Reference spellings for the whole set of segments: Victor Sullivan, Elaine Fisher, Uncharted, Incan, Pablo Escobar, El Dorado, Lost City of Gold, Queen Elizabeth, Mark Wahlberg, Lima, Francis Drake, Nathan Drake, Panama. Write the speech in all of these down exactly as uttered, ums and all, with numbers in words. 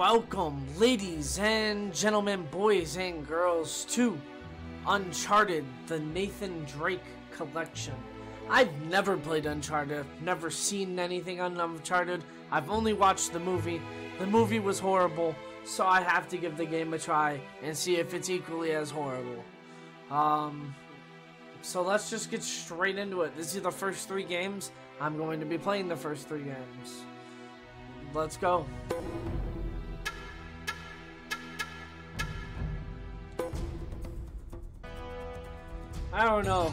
Welcome, ladies and gentlemen, boys and girls, to Uncharted, the Nathan Drake collection. I've never played Uncharted, never seen anything on Uncharted. I've only watched the movie. The movie was horrible, so I have to give the game a try and see if it's equally as horrible. Um, so let's just get straight into it. This is the first three games. I'm going to be playing the first three games. Let's go. I don't know.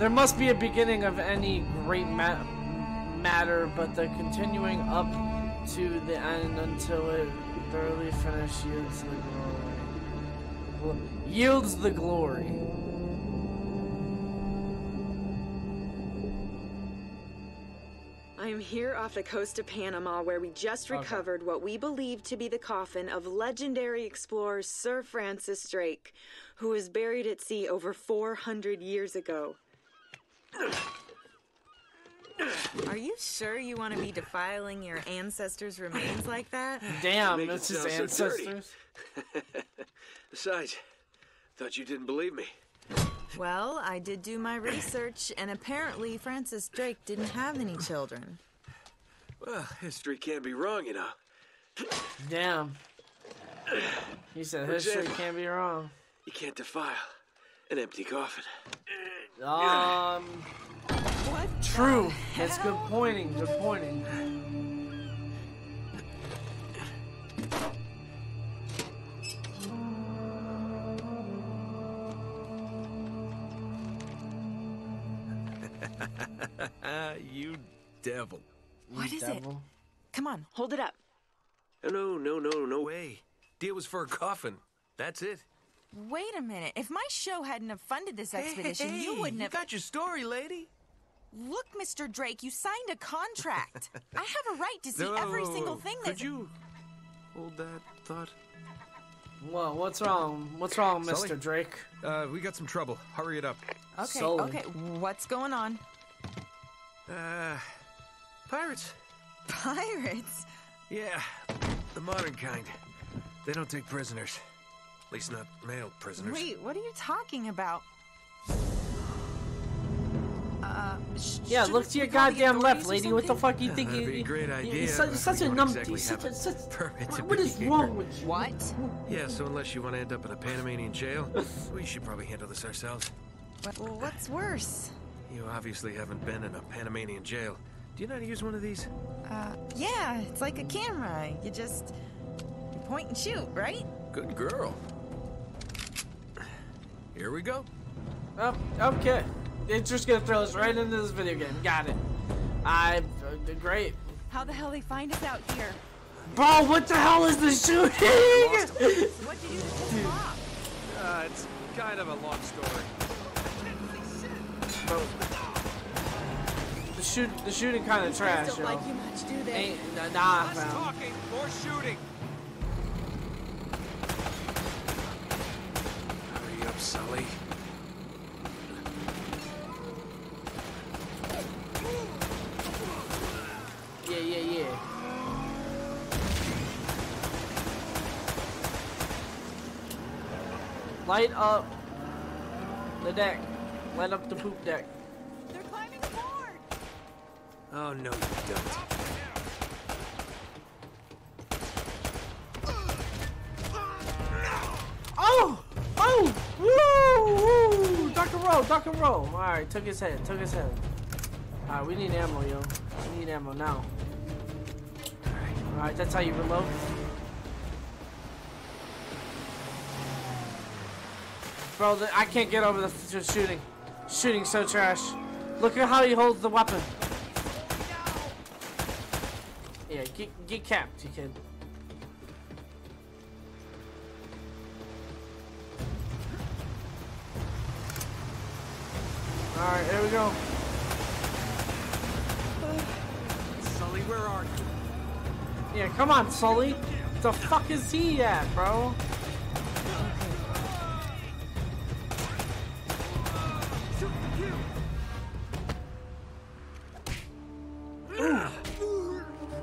There must be a beginning of any great ma matter, but the continuing up to the end until it thoroughly finished yields the glory. Yields the glory. I'm here off the coast of Panama, where we just recovered okay. what we believe to be the coffin of legendary explorer Sir Francis Drake, who was buried at sea over four hundred years ago. Are you sure you want to be defiling your ancestors' remains like that? Damn, that's his ancestors. So besides, thought you didn't believe me. Well, I did do my research, and apparently Francis Drake didn't have any children. Well, history can't be wrong, you know. Damn. He said history can't be wrong. You can't defile an empty coffin. Um. What? True. That's good pointing. Good pointing. You devil. What is it? Come on, hold it up. No, no, no, no way. Deal was for a coffin. That's it. Wait a minute. If my show hadn't have funded this expedition, hey, you wouldn't you have... got your story, lady. Look, Mister Drake, you signed a contract. I have a right to see no, every single thing that's... Could you hold that thought? Whoa, what's wrong? What's wrong, Sully? Mister Drake? Uh, we got some trouble. Hurry it up. Okay, Sully. okay. What's going on? Uh, pirates. Pirates? Yeah, the modern kind. They don't take prisoners. At least not male prisoners. Wait, what are you talking about? Uh, yeah, look to your goddamn left, lady. What the fuck do you think? That'd be a great idea. You're such a numpty. Such a such. What is wrong with you? What? Yeah, so unless you want to end up in a Panamanian jail, we should probably handle this ourselves. Well, what's worse? You obviously haven't been in a Panamanian jail. Do you know how to use one of these? Uh, yeah, it's like a camera. You just you point and shoot, right? Good girl. Here we go. Oh, okay. It's just gonna throw us right into this video game. Got it. I uh, great. How the hell they find us out here? Bro, what the hell is the shooting? What did you do? Uh, it's kind of a long story. Bro. The shoot, the shooting kind of trash, don't yo. Like you much, do they? Ain't, uh, nah, less talking, more shooting. Hurry up, Sully. Yeah, yeah, yeah. Light up the deck. Light up the poop deck. They're climbing aboard. Oh no, you don't. Oh! Oh! Woo! Woo! Duck and roll, duck and roll. Alright, took his head, took his head. Alright, we need ammo, yo. We need ammo now. Alright, alright, that's how you reload. Bro, the, I can't get over the f shooting. Shooting so trash. Look at how he holds the weapon. Yeah, get, get capped, you kid. Alright, here we go. Sully, where are you? Yeah, come on, Sully. The fuck is he at, bro?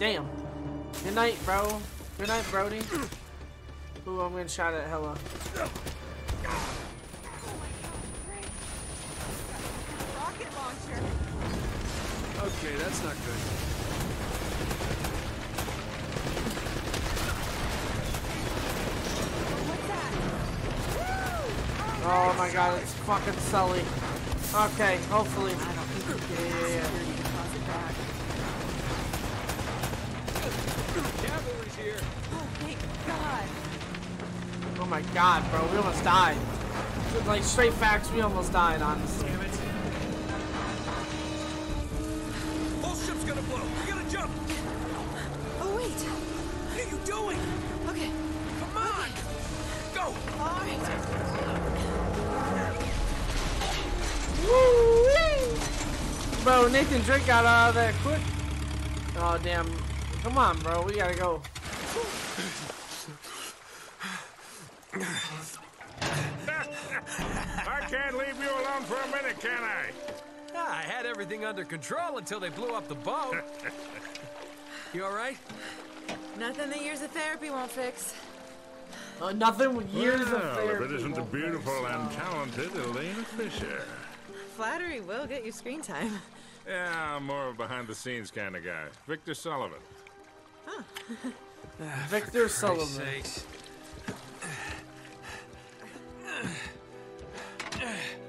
Damn. Good night, bro. Good night, Brody. Ooh, I'm getting shot at hella. Okay, that's not good. What's that? Oh my god, it's fucking Sully. Okay, hopefully. I don't think we can yeah, yeah, yeah. Cavalry's here. Oh, thank god. Oh my god, bro, we almost died. Like, straight facts, we almost died, honestly. Damn it. Bro, Nathan Drake got out of that quick. Oh, damn. Come on, bro. We gotta go. I can't leave you alone for a minute, can I? Yeah, I had everything under control until they blew up the boat. You alright? Nothing that years of therapy won't fix. Uh, nothing with years well, of therapy. If it isn't the beautiful fix. and talented Elaine Fisher. Flattery will get you screen time. Yeah, I'm more of a behind-the-scenes kind of guy. Victor Sullivan. Huh. uh, Victor Sullivan.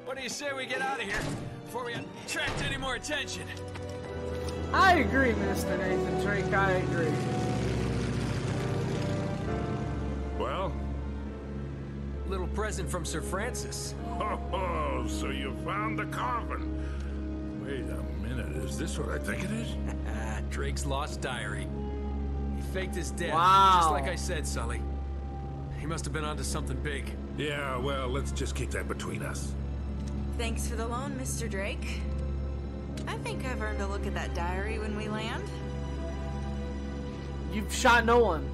What do you say we get out of here before we attract any more attention? I agree, Mister Nathan Drake. I agree. Well? Little present from Sir Francis. Oh, oh, so you found the coffin. Wait a minute, is this what I think it is? Drake's lost diary. He faked his death, wow. Just like I said, Sully. He must have been onto something big. Yeah, well, let's just keep that between us. Thanks for the loan, Mister Drake. I think I've earned a look at that diary when we land. You've shot no one.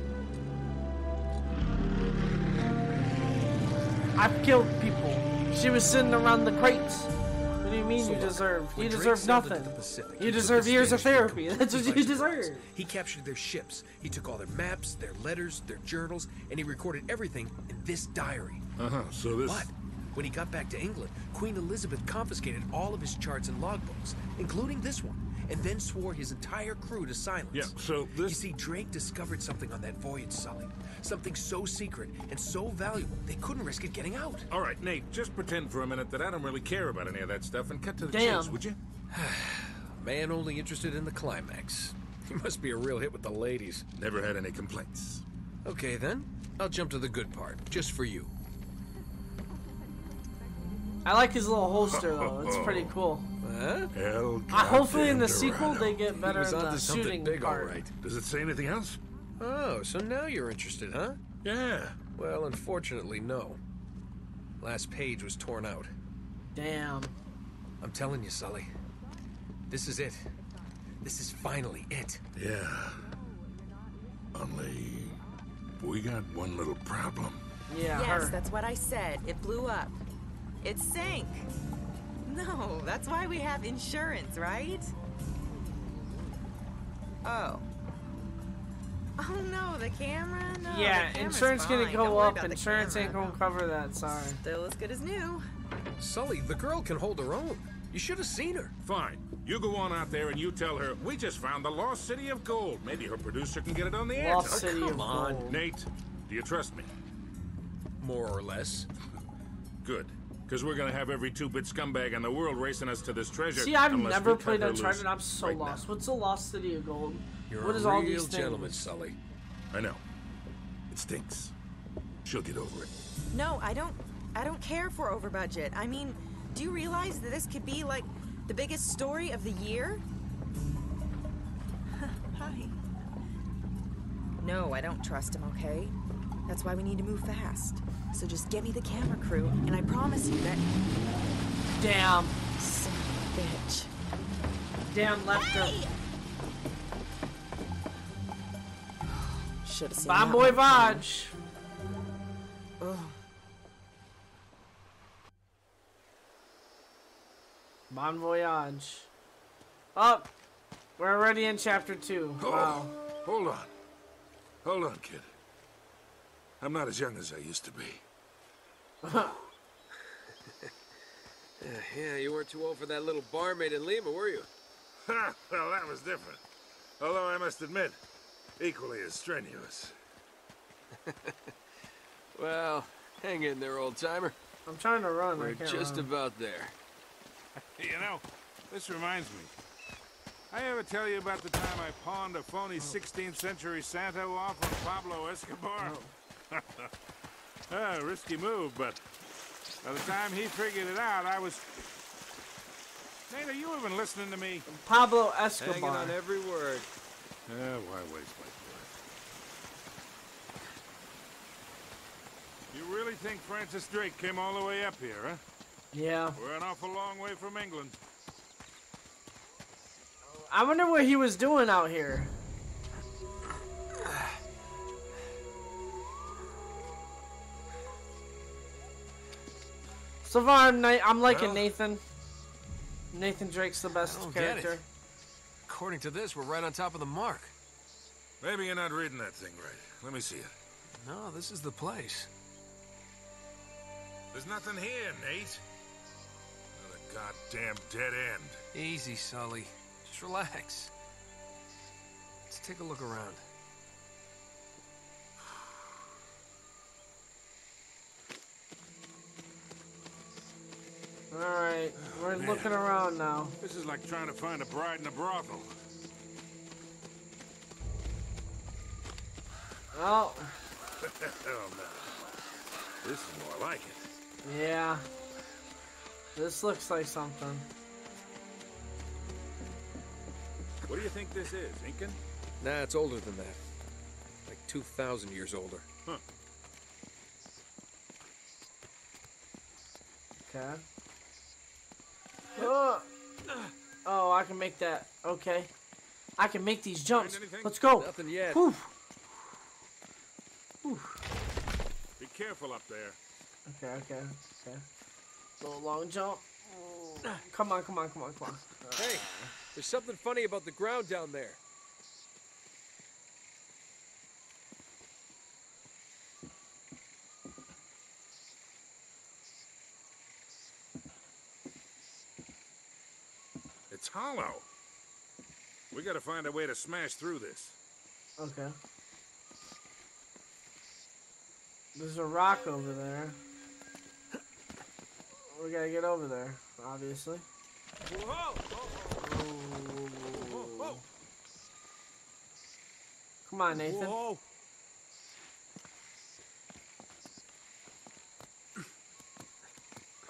I've killed people. She was sitting around the crates. What do you mean so you look, deserve? You deserve nothing. Pacific, you deserve years of therapy. That's what you deserve. He captured their ships. He took all their maps, their letters, their journals, and he recorded everything in this diary. Uh-huh, so this... But when he got back to England, Queen Elizabeth confiscated all of his charts and logbooks, including this one, and then swore his entire crew to silence. Yeah, so this... You see, Drake discovered something on that voyage, Sully. Something so secret and so valuable, they couldn't risk it getting out. All right, Nate, just pretend for a minute that I don't really care about any of that stuff and cut to the Damn. chase, would you? Man only interested in the climax. You must be a real hit with the ladies. Never had any complaints. Okay, then. I'll jump to the good part, just for you. I like his little holster, though. It's pretty cool. Huh? Uh, hopefully in the sequel, they get better at the shooting big, part. All right. Does it say anything else? Oh, so now you're interested, huh? Yeah. Well, unfortunately, no. Last page was torn out. Damn. I'm telling you, Sully. This is it. This is finally it. Yeah. Only... we got one little problem. Yeah, Yes, her. that's what I said. It blew up. It sank. No, that's why we have insurance, right? Oh. Oh no, the camera? No, yeah, the insurance gonna go up. Insurance ain't gonna cover that, sorry. Still as good as new. Sully, the girl can hold her own. You should have seen her. Fine. You go on out there and you tell her, we just found the Lost City of Gold. Maybe her producer can get it on the air. Lost City of Gold. Nate, do you trust me? More or less. Good. Because we're gonna have every two-bit scumbag in the world racing us to this treasure. See, I've never played Uncharted. I'm so right lost. Now. What's the Lost City of Gold? You're what is all these things? Gentleman, Sully. I know. It stinks. She'll get over it. No, I don't. I don't care for over budget. I mean, do you realize that this could be like the biggest story of the year? Hi. No, I don't trust him. Okay. That's why we need to move fast. So just get me the camera crew, and I promise you that... Damn. Son of a bitch. Damn left hey! her. Should've seen Bye, boy, Vaj. Ugh. Bon voyage. Up. Oh, we're already in chapter two. Oh. Wow. Hold on. Hold on, kid. I'm not as young as I used to be. Uh-huh. Yeah, you weren't too old for that little barmaid in Lima, were you? Ha! Well, that was different. Although I must admit, equally as strenuous. Well, hang in there, old-timer. I'm trying to run. We're just run. about there. You know, this reminds me. I ever tell you about the time I pawned a phony oh. sixteenth century Santo off on Pablo Escobar? Oh. A risky move, but by the time he figured it out, I was... Nate, are you even listening to me? Pablo Escobar. Hanging on every word. Uh, why waste my time? You really think Francis Drake came all the way up here, huh? Yeah. We're an awful long way from England. I wonder what he was doing out here. So far, I'm, I'm liking well, Nathan. Nathan Drake's the best character. According to this, we're right on top of the mark. Maybe you're not reading that thing right. Let me see it. No, this is the place. There's nothing here, Nate. Not a goddamn dead end. Easy, Sully. Just relax. Let's take a look around. Alright, we're oh, looking around now. This is like trying to find a bride in a brothel. Oh. Oh no. This is more like it. Yeah. This looks like something. What do you think this is, Incan? Nah, it's older than that. Like two thousand years older. Huh. Okay. Oh. Oh, I can make that. Okay, I can make these jumps. Let's go. Nothing yet. Oof. Oof. Be careful up there. Okay, okay, okay. Little long jump. Oh. Come on, come on, come on, come on. Right. Hey, there's something funny about the ground down there. It's hollow. We gotta find a way to smash through this. Okay. There's a rock over there. We gotta get over there, obviously. Whoa! Whoa! Whoa! Whoa! Whoa! Come on, Nathan. Whoa!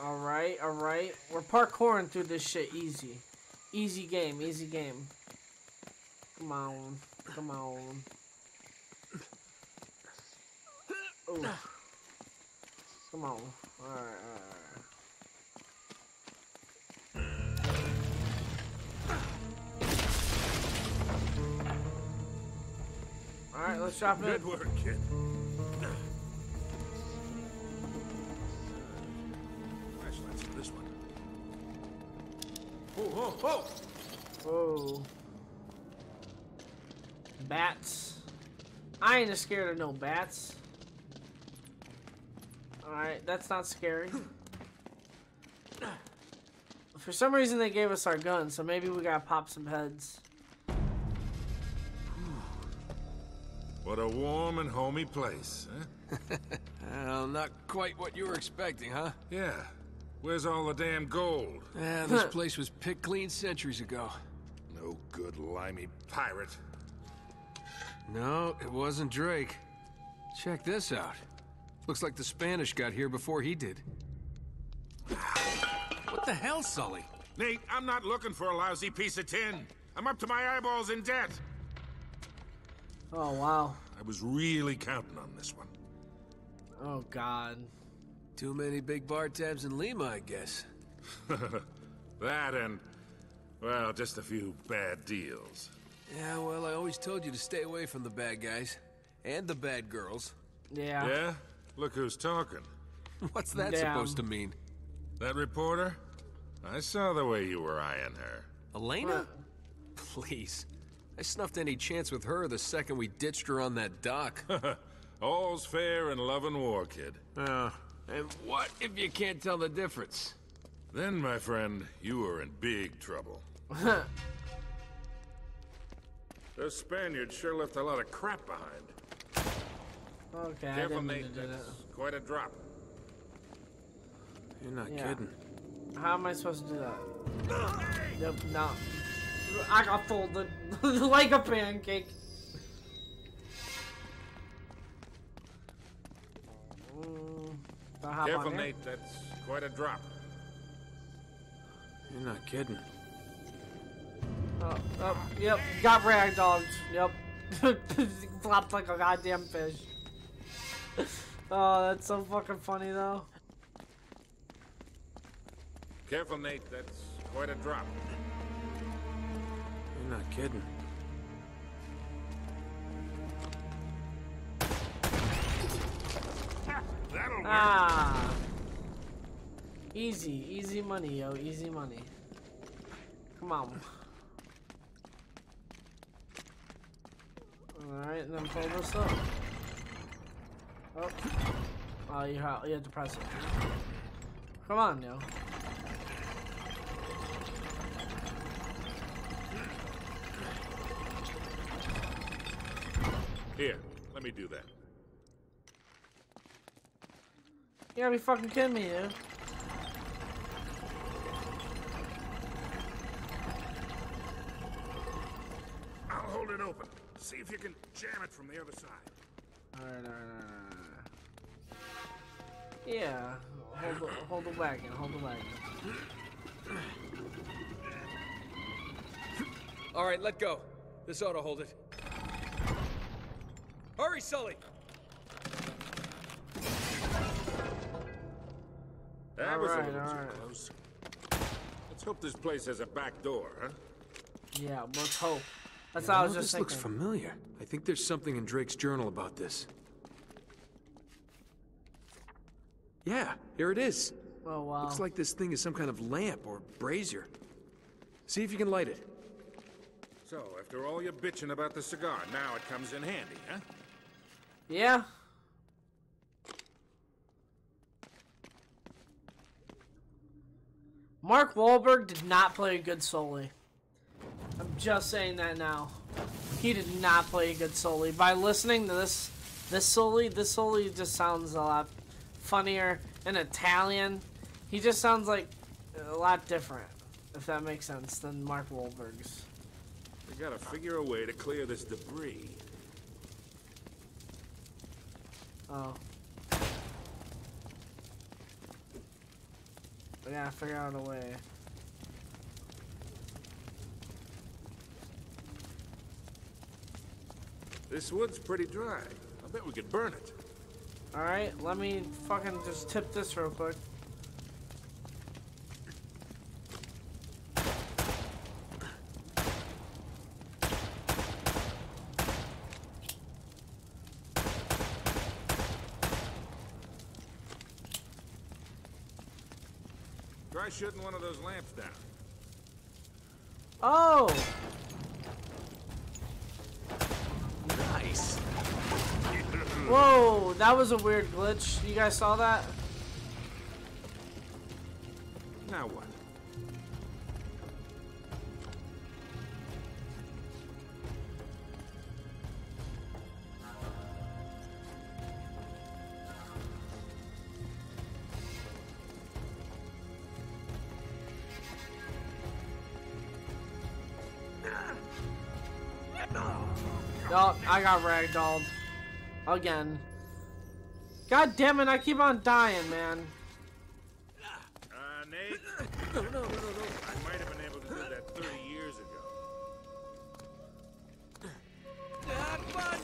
All right, all right. We're parkouring through this shit easy. Easy game, easy game. Come on, come on. Ooh. Come on. All right, all right. All right, let's drop it. Good work, kid. Flashlights for this one. Oh, oh, oh. Oh. Bats. I ain't scared of no bats. Alright, that's not scary. For some reason they gave us our gun, so maybe we gotta pop some heads. What a warm and homey place, huh? Well, not quite what you were expecting, huh? Yeah. Where's all the damn gold? Yeah, this place was picked clean centuries ago. No good limey pirate. No, it wasn't Drake. Check this out. Looks like the Spanish got here before he did. What the hell, Sully? Nate, I'm not looking for a lousy piece of tin. I'm up to my eyeballs in debt. Oh, wow. I was really counting on this one. Oh, God. Too many big bar tabs in Lima, I guess. That and, well, just a few bad deals. Yeah, well, I always told you to stay away from the bad guys. And the bad girls. Yeah. Yeah? Look who's talking. What's that Damn. supposed to mean? That reporter? I saw the way you were eyeing her. Elena? What? Please. I snuffed any chance with her the second we ditched her on that dock. All's fair in love and war, kid. Uh, and what if you can't tell the difference? Then, my friend, you are in big trouble. Those Spaniards sure left a lot of crap behind. Okay, I didn't mean to do that. Quite a drop. You're not yeah. kidding. How am I supposed to do that? Nope, no. I got folded like a pancake. Careful, Nate. That's quite a drop. You're not kidding. Oh, oh yep. Got ragdolled. Yep. Flopped like a goddamn fish. Oh, that's so fucking funny, though. Careful, Nate. That's quite a drop. You're not kidding. Ah, easy, easy money, yo, easy money. Come on. All right, and then pull this up. Oh, oh, you have, you have to press it. Come on, yo. Here, let me do that. You gotta be fucking kidding me, dude. I'll hold it open. See if you can jam it from the other side. Alright, alright, alright. Yeah. Hold the, hold the wagon, hold the wagon. Alright, let go. This ought to hold it. Hurry, Sully! That was a little too close. Let's hope this place has a back door, huh? Yeah, let's hope. That's how I was just thinking. This looks familiar. I think there's something in Drake's journal about this. Yeah, here it is. Oh, wow. Looks like this thing is some kind of lamp or brazier. See if you can light it. So, after all your bitching about the cigar, now it comes in handy, huh? Yeah. Mark Wahlberg did not play a good Sully. I'm just saying that now. He did not play a good Sully. By listening to this this Sully, this Sully just sounds a lot funnier in Italian. He just sounds like a lot different, if that makes sense, than Mark Wahlberg's. We gotta figure a way to clear this debris. Oh. I gotta figure out a way. This wood's pretty dry. I bet we could burn it. Alright, let me fucking just tip this real quick. Shooting one of those lamps down. Oh! Nice. Whoa, that was a weird glitch. You guys saw that? Now what? Oh, I got ragdolled. Again. God damn it, I keep on dying, man. Uh, Nate? No, no, no, no. I might have been able to do that thirty years ago. That one.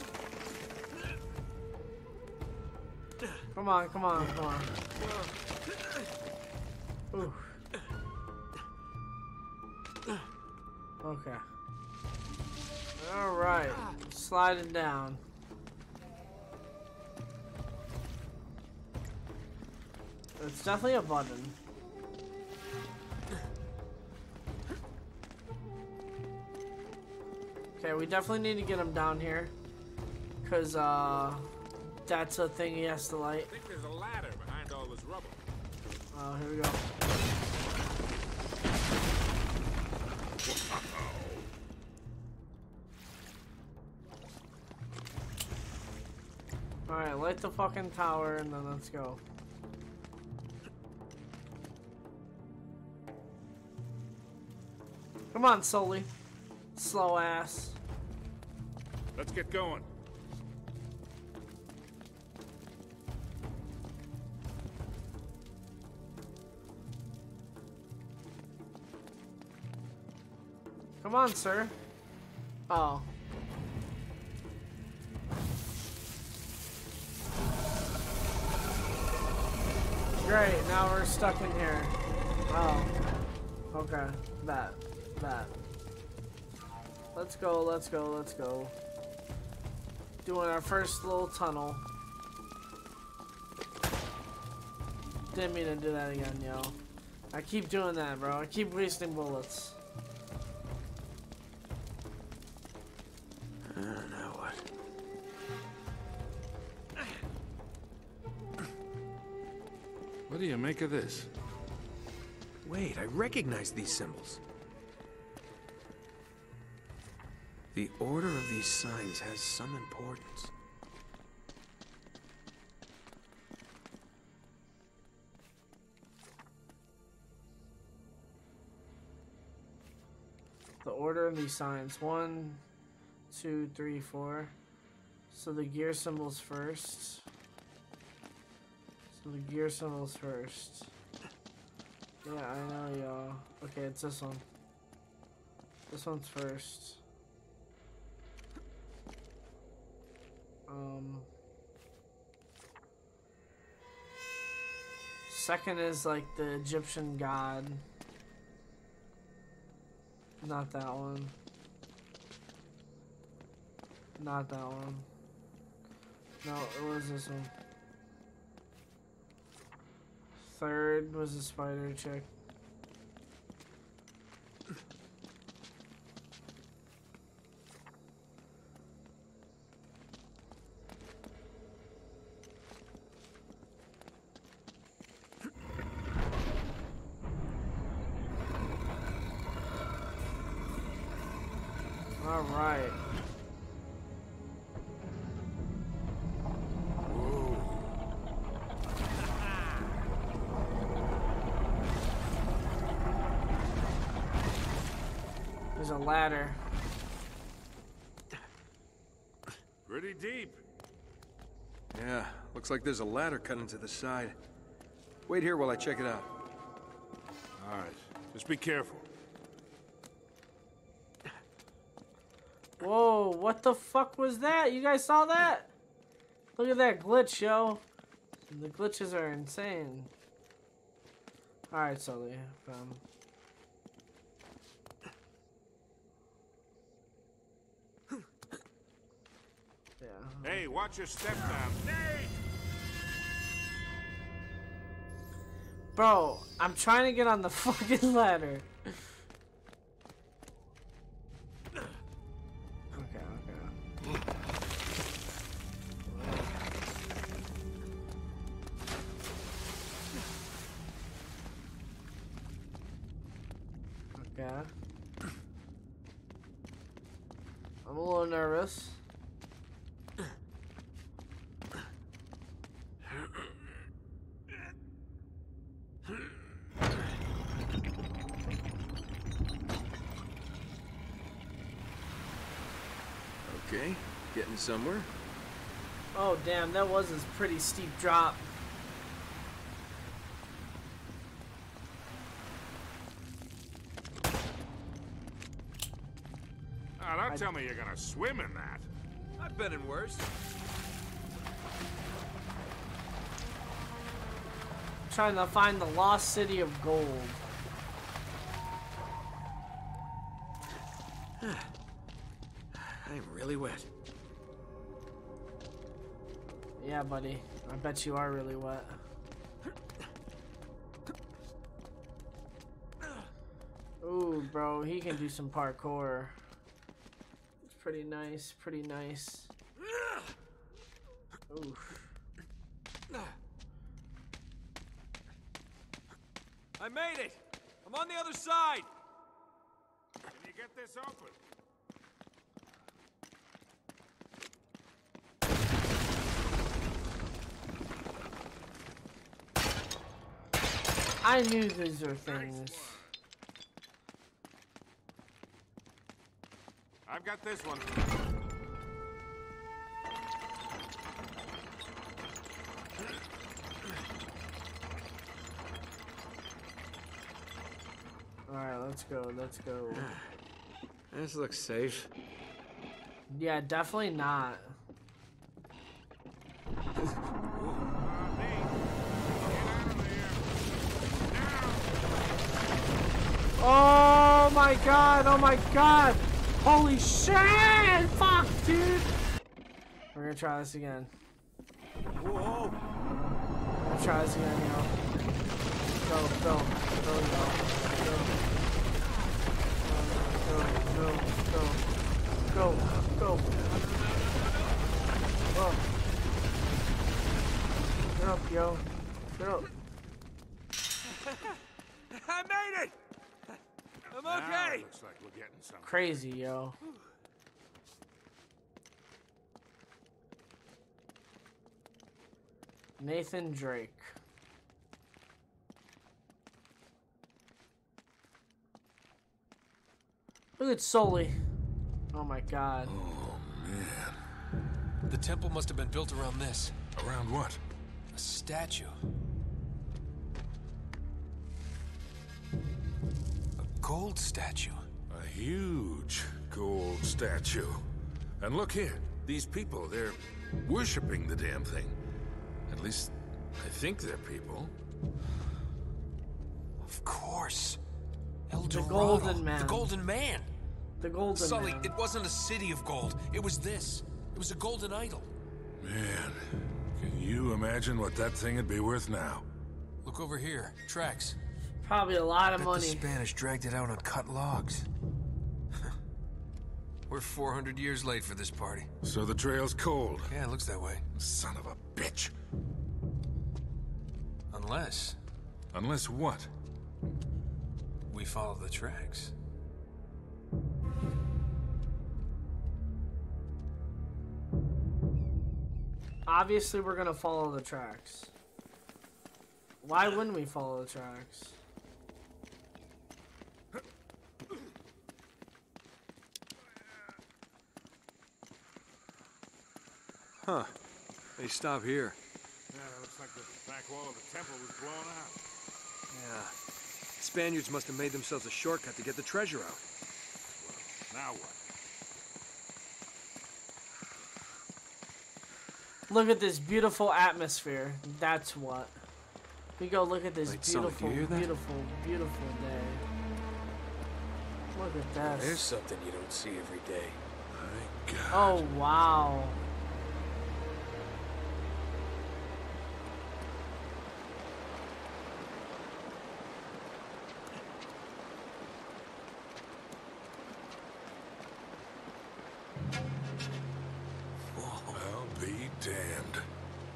Come on, come on, come on. Ooh. Okay. Alright, sliding down. It's definitely a button. Okay, we definitely need to get him down here. Because, uh, that's a thing he has to light. I think there's a ladder behind all this rubble. Oh, here we go. Alright, light the fucking tower and then let's go. Come on, Sully. Slow ass. Let's get going. Come on, sir. Oh. Great, now we're stuck in here. Oh. Okay. That. That. Let's go, let's go, let's go. Doing our first little tunnel. Didn't mean to do that again, yo. I keep doing that, bro. I keep wasting bullets. What do you make of this? Wait, I recognize these symbols. The order of these signs has some importance. The order of these signs. One, two, three, four. So the gear symbols first. The gear symbols first. Yeah, I know, y'all. Okay, it's this one. This one's first. Um. Second is like the Egyptian god. Not that one. Not that one. No, it was this one. Third was a spider chick. All right. There's a ladder. Pretty deep. Yeah, looks like there's a ladder cut into the side. Wait here while I check it out. All right, just be careful. Whoa, what the fuck was that? You guys saw that? Look at that glitch, yo. The glitches are insane. All right, Sully. Um, Hey, watch your step now. Nate! Bro, I'm trying to get on the fucking ladder. Okay, okay. Okay. I'm a little nervous. Getting somewhere. Oh damn, that was a pretty steep drop. Oh, don't I... tell me you're gonna swim in that. I've been in worse. I'm trying to find the Lost City of Gold. I'm really wet. Yeah, buddy. I bet you are really wet. Ooh, bro, he can do some parkour. pretty nice, pretty nice. Oof. I made it! I'm on the other side! Can you get this open? I knew these were things. I've got this one. Alright, let's go, let's go. This looks safe. Yeah, definitely not. Oh my god, oh my god! Holy shit! Fuck, dude! We're gonna try this again. Whoa! We're gonna try this again, yo. Go, go, go, go, go. Go, go, go, go, go. Whoa. Get up, yo. Get up. I made it! I'm okay. Looks like we're getting something. Crazy, yo. Nathan Drake. Look at Sully. Oh my god. Oh man. The temple must have been built around this. Around what? A statue. Gold statue. A huge gold statue. And look here, these people, they're worshipping the damn thing. At least, I think they're people. Of course. El Dorado. The Golden Man. The Golden Man. The Golden Sully, Man. Sully, it wasn't a city of gold. It was this. It was a golden idol. Man, can you imagine what that thing would be worth now? Look over here. Tracks. Probably a lot of money. The Spanish dragged it out on cut logs. We're four hundred years late for this party. So the trail's cold. Yeah, it looks that way. Son of a bitch. Unless... Unless what? We follow the tracks. Obviously, we're gonna follow the tracks. Why wouldn't we follow the tracks? Huh. They stop here. Yeah, it looks like the back wall of the temple was blown out. Yeah. Spaniards must have made themselves a shortcut to get the treasure out. Well, now what? Look at this beautiful atmosphere. That's what. We go look at this Wait, beautiful, beautiful, beautiful, beautiful day. Look at that. There's something you don't see every day. My God. Oh, wow.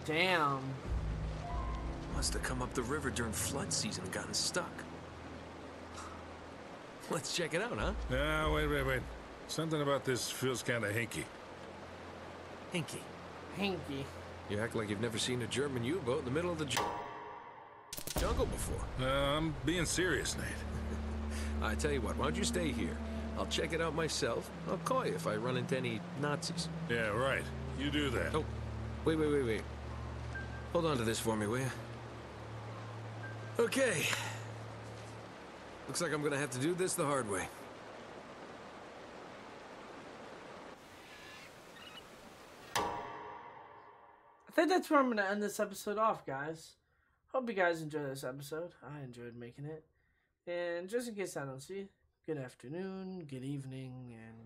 Damn. Must have come up the river during flood season and gotten stuck. Let's check it out, huh? No, wait, wait, wait. Something about this feels kind of hinky. Hinky. Hinky. You act like you've never seen a German U-boat in the middle of the ju jungle before. No, uh, I'm being serious, Nate. I tell you what, why don't you stay here? I'll check it out myself. I'll call you if I run into any Nazis. Yeah, right. You do that. Oh, wait, wait, wait, wait. Hold on to this for me, will you? Okay. Looks like I'm gonna have to do this the hard way. I think that's where I'm gonna end this episode off, guys. Hope you guys enjoyed this episode. I enjoyed making it. And just in case I don't see you, good afternoon, good evening, and